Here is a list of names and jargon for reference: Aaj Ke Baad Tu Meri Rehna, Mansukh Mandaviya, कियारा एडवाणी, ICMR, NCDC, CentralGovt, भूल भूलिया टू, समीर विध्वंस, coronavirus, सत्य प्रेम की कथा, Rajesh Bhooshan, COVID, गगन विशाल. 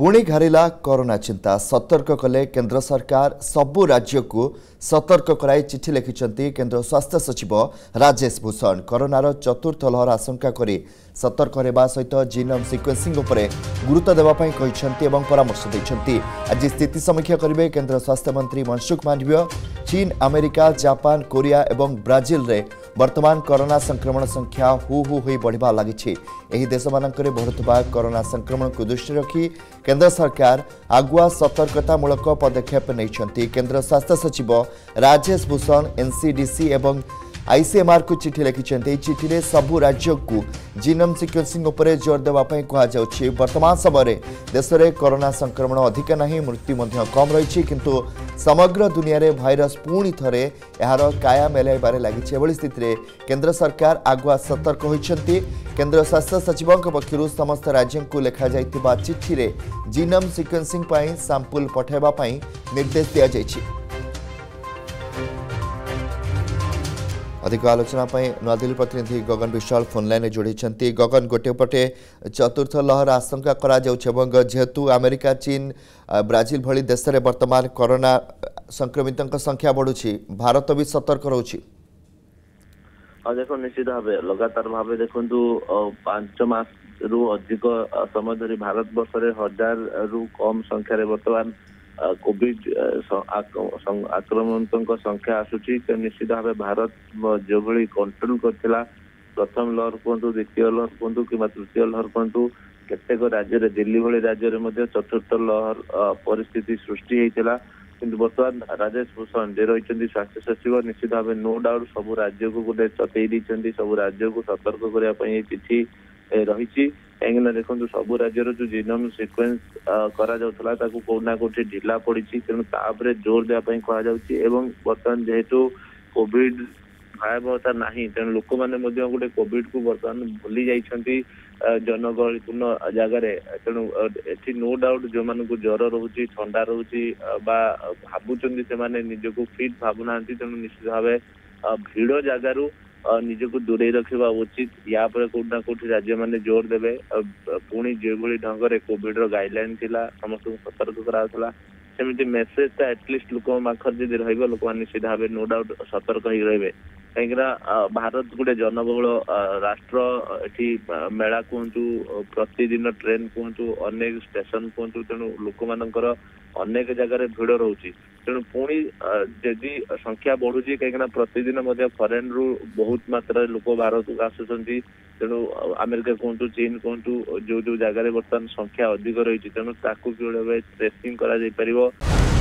पुणी घारिला कोरोना चिंता सतर्क कले केंद्र सरकार सबु राज्य को सतर्क कराई चिठी लिखिं केंद्र स्वास्थ्य सचिव राजेश भूषण कोरोनार चतुर्थ लहर आशंका करी सतर्क होगा सहित जीनोम सिक्वेन्सिंग उपरे गुरुत्व देवाई परामर्श देते आज स्थिति समीक्षा करेंगे केंद्र स्वास्थ्य मंत्री मनसुख मांडवीय। चीन अमेरिका जापान कोरिया और ब्राजिल रे वर्तमान कोरोना संक्रमण संख्या हु हु होई बढ़िबा लागिछि। एही देश मानकरे बढ़ुतबा कोरोना संक्रमण को दृष्टि रखी केंद्र सरकार आगुआ सतर्कतामूलक पदक्षेप नेइछंती। केंद्र स्वास्थ्य सचिव राजेश भूषण एनसीडीसी एवं आईसीएमआर को चिठी लिखिं। चिठी में सबू राज्य को जीनोम सिक्वेन्सिंग उपरे जोर देवाई कहुच्छी। वर्तमान समय देश में कोरोना संक्रमण अधिक नहीं, मृत्यु कम रही, किंतु समग्र दुनिया रे भाइरस पुणी थे यार काया मेलबार लगी स्थित केंद्र सरकार आगुआ सतर्क होती। केंद्र स्वास्थ्य सचिव पक्षर समस्त राज्यों को लिखा जा चिठी में जीनोम सिक्वेन्सिंग सैंपल पठाइबापी निर्देश दि जाएगी। अधिक आलोचना नूआदिल्ली प्रतिनिधि गगन विशाल फोनलाइन जोड़ी। गगन, गोटे पटे चतुर्थ लहर आशंका करा जेहेतु अमेरिका चीन ब्राजिल भली देश में वर्तमान कोरोना संक्रमित संख्या बढ़ुची, भारत भी सतर्क रोची। देखो निश्चित भाव लगातार भाव देखु 5 मास रु अधिक समय धरी भारत वर्ष 1000 रु कम संख्यार वर्तमान कोविड आक्रमण संख्या आसूची। निश्चित भाव भारत जो भाई कंट्रोल करथिला प्रथम लहर कहतु, द्वितीय लहर कहतु कि तृतीय लहर कहतु, केतेक राज्य दिल्ली भाई राज्य में चतुर्थ लहर परिस्थिति सृष्टि होता। किंतु बर्तमान राजेश भूषण जे रही स्वास्थ्य सचिव निश्चित भाव नो डाउट सब राज्य को गोटे चतई देते, सब राज्य को सतर्क करने चिठी रही। कहीं देखो सब राज्य जो जीनोम सिक्वेन्स करा कोना कोठी ढिला पड़ी, तेणु तापर जोर देवाई कहु। बर्तमान जेहेतु कोविड भयावहता नहीं, तेणु लोक मैंने गोटे कोविड को बर्तमान भूली जाती जनगहलीपूर्ण जगार। तेणु एटी नो डाउट जो मान ज्वर रोचे, ठंडा रोचे, भावुं से मैंने निजक फिट भावुना, तेणु निश्चित भाव भिड़ जगार निजक दूरे रखा उचित। या कौटना कौटि राज्य मैंने जोर देवे पुणी जो भाई ढंग से कोविड गाइडलाइन थिला समस्त सतर्क कराला सेमती मेसेजटा एटलिस्ट लोक पाखे जी रही लोक निश्चित भाव नो डाउट सतर्क ही रे। कहीं भारत गोटे जनबहुल राष्ट्र, एटी मेला कहतु, प्रतिदिन ट्रेन कहतु, अनेक स्टेशन कहतु, तेणु लोक मानकर अनेक जगार भिड़ रोचे। तेणु पुणी जदि संख्या बढ़ुची कहीं प्रतिदिन फरेन रु बहुत मात्रा लोक भारत को आसुच्च, तेणु अमेरिका कहतु चीन कहतु जो जो जगार बर्तमान संख्या अधिक रही, तेणु ताकू कि ट्रेसिंग करा जाई परिवो।